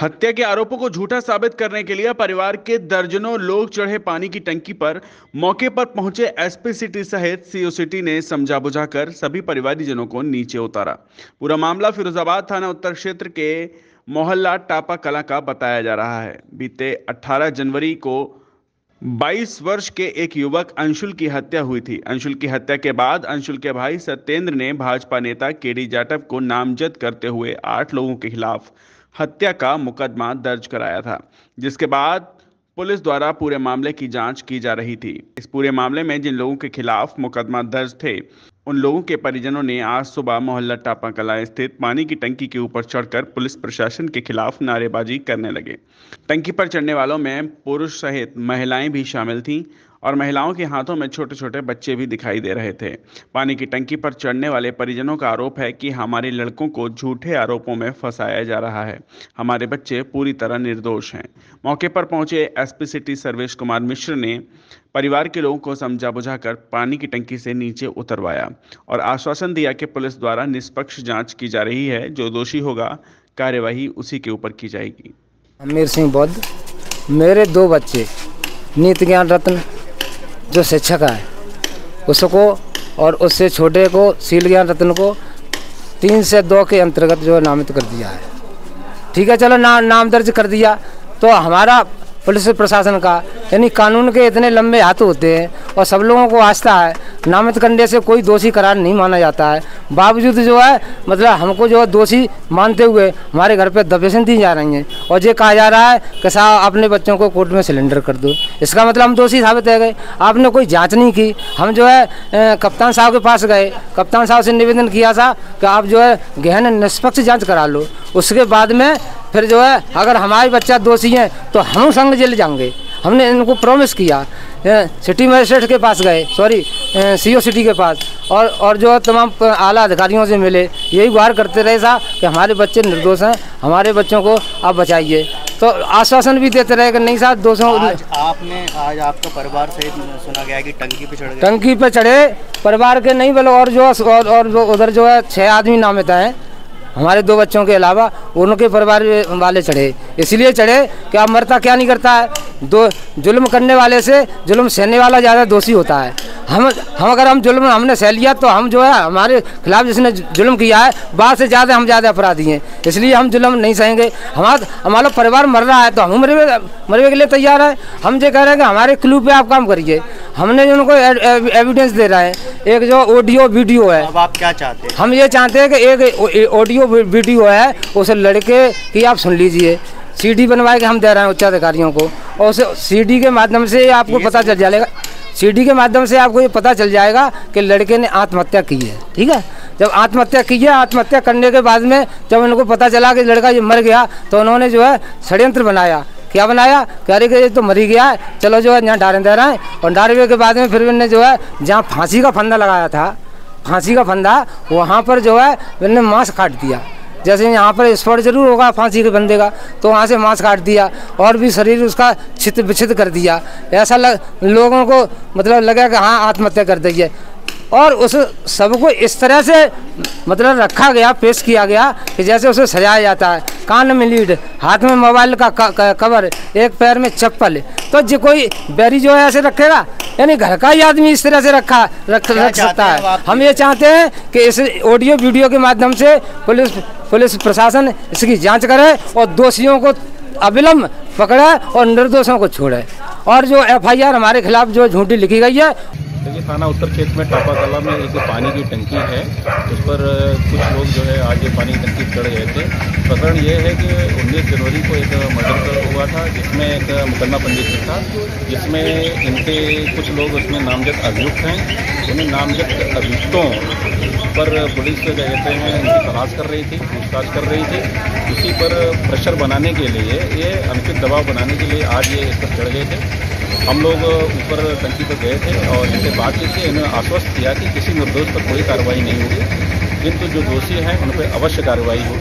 हत्या के आरोपों को झूठा साबित करने के लिए परिवार के दर्जनों लोग चढ़े पानी की टंकी पर। मौके पर पहुंचे एसपी सिटी सहित सीओ सिटी ने समझा बुझाकर सभी परिवारजनों को नीचे उतारा। पूरा मामला फिरोजाबाद थाना उत्तर क्षेत्र के मोहल्ला टोबा कला का बताया जा रहा है। बीते 18 जनवरी को 22 वर्ष के एक युवक अंशुल की हत्या हुई थी। अंशुल की हत्या के बाद अंशुल के भाई सत्येंद्र ने भाजपा नेता केडी जाटव को नामजद करते हुए 8 लोगों के खिलाफ हत्या का मुकदमा दर्ज कराया था, जिसके बाद पुलिस द्वारा पूरे मामले की जांच की जा रही थी। इस पूरे मामले में जिन लोगों के खिलाफ मुकदमा दर्ज थे, उन लोगों के परिजनों ने आज सुबह मोहल्ला टोबा कला स्थित पानी की टंकी के ऊपर चढ़कर पुलिस प्रशासन के खिलाफ नारेबाजी करने लगे। टंकी पर चढ़ने वालों में पुरुष सहित महिलाएं भी शामिल थीं और महिलाओं के हाथों में छोटे छोटे बच्चे भी दिखाई दे रहे थे। पानी की टंकी पर चढ़ने वाले परिजनों का आरोप है कि हमारे लड़कों को झूठे आरोपों में फंसाया जा रहा है, हमारे बच्चे पूरी तरह निर्दोष हैं। मौके पर पहुंचे एसपी सिटी सर्वेश कुमार मिश्र ने परिवार के लोगों को समझा बुझाकर पानी की टंकी से नीचे उतरवाया और आश्वासन दिया कि पुलिस द्वारा निष्पक्ष जाँच की जा रही है, जो दोषी होगा कार्यवाही उसी के ऊपर की जाएगी। अनमीर सिंह बौद्ध, मेरे 2 बच्चे नीति ज्ञान रत्न जो शिक्षक है उसको और उससे छोटे को सील ज्ञान रत्न को 3 से 2 के अंतर्गत जो नामित कर दिया है। ठीक है, चलो नाम दर्ज कर दिया तो हमारा पुलिस प्रशासन का यानी कानून के इतने लंबे हाथ होते हैं और सब लोगों को आस्था है, नामित करने से कोई दोषी करार नहीं माना जाता है। बावजूद जो है मतलब हमको जो है दोषी मानते हुए हमारे घर पे दबिशें दी जा रही हैं और ये कहा जा रहा है कि साहब अपने बच्चों को कोर्ट में सिलेंडर कर दो। इसका मतलब हम दोषी साबित हो गए। आपने कोई जाँच नहीं की। हम जो है कप्तान साहब के पास गए, कप्तान साहब से निवेदन किया था कि आप जो है गहन निष्पक्ष जाँच करा लो, उसके बाद में फिर जो है अगर हमारे बच्चा दोषी हैं तो हम संग जेल जाएंगे। हमने इनको प्रॉमिस किया, सिटी मजिस्ट्रेट के पास गए, सॉरी सीओ सिटी के पास और जो तमाम आला अधिकारियों से मिले, यही गुहार करते रहे साहब कि हमारे बच्चे निर्दोष हैं, हमारे बच्चों को आप बचाइए। तो आश्वासन भी देते रहे कि नहीं साहब दोषों। आज आपका परिवार से सुना गया कि टंकी पे चढ़े परिवार के नहीं बोलो और जो उधर जो है 6 आदमी नामित हैं हमारे 2 बच्चों के अलावा, उनके परिवार वाले चढ़े। इसलिए चढ़े कि आप मरता क्या नहीं करता है। दो जुल्म करने वाले से जुल्म सहने वाला ज़्यादा दोषी होता है। हम अगर हम जुल्म हमने सह लिया तो हम जो है हमारे खिलाफ जिसने जुल्म किया है बाहर से ज़्यादा हम ज़्यादा अपराधी हैं, इसलिए हम जुल्म नहीं सहेंगे। हमारा परिवार मर रहा है तो हम मरवे के लिए तैयार है। हम ये कह रहे हैं कि हमारे क्लू पे आप काम करिए। हमने जो उनको एविडेंस दे रहे हैं, एक जो ऑडियो वीडियो है। अब आप क्या चाहते हैं? हम ये चाहते हैं कि एक ऑडियो वीडियो है उस लड़के की आप सुन लीजिए। सीडी बनवाए के हम दे रहे हैं उच्चाधिकारियों को और उस सीडी के माध्यम से आपको पता चल जाएगा कि लड़के ने आत्महत्या की है। ठीक है, जब आत्महत्या की है, आत्महत्या करने के बाद में जब उनको पता चला कि लड़का ये मर गया तो उन्होंने जो है षड्यंत्र बनाया। क्या बनाया? कह रहे कि ये तो मरी गया है, चलो जो है यहाँ डाले दे रहे हैं। और डालवे के बाद में फिर उन्होंने जो है जहाँ फांसी का फंदा लगाया था, फांसी का फंदा, वहाँ पर जो है उन्होंने मांस काट दिया। जैसे यहाँ पर स्पॉट जरूर होगा फांसी के बंदे का, तो वहाँ से मांस काट दिया और भी शरीर उसका छित विछित कर दिया। ऐसा लोगों को मतलब लगा कि हाँ आत्महत्या कर दी है। और उस सबको इस तरह से मतलब रखा गया, पेश किया गया कि जैसे उसे सजाया जाता है। कान में लीड, हाथ में मोबाइल का कवर, एक पैर में चप्पल। तो जो कोई बैरी जो है ऐसे रखेगा, यानी घर का ही आदमी इस तरह से रख सकता है। हम ये चाहते हैं कि इस ऑडियो वीडियो के माध्यम से पुलिस प्रशासन इसकी जांच करे और दोषियों को अविलंब पकड़े और निर्दोषों को छोड़े। और जो एफआईआर हमारे खिलाफ जो झूठी लिखी गई है, देखिए थाना उत्तर क्षेत्र में टोबा कला में एक पानी की टंकी है, उस पर कुछ लोग जो है आज ये पानी की टंकी चढ़ गए थे। प्रकरण ये है कि 19 जनवरी को एक मर्डर हुआ था जिसमें एक मुकदमा पंजीकृत था, जिसमें इनके कुछ लोग उसमें नामजद अभियुक्त हैं। उन्हें नामजद अभियुक्तों पर पुलिस क्या कहते हैं उनकी तलाश कर रही थी, पूछताछ कर रही थी। उसी पर प्रेशर बनाने के लिए, ये अंकित दबाव बनाने के लिए आज ये इस पर चढ़ गए थे। हम लोग ऊपर टंकी पर गए थे और इनसे बातचीत की। इन्होंने आश्वस्त किया कि किसी निर्दोष पर कोई कार्रवाई नहीं होगी, किंतु जो दोषी हैं उन पर अवश्य कार्रवाई होगी।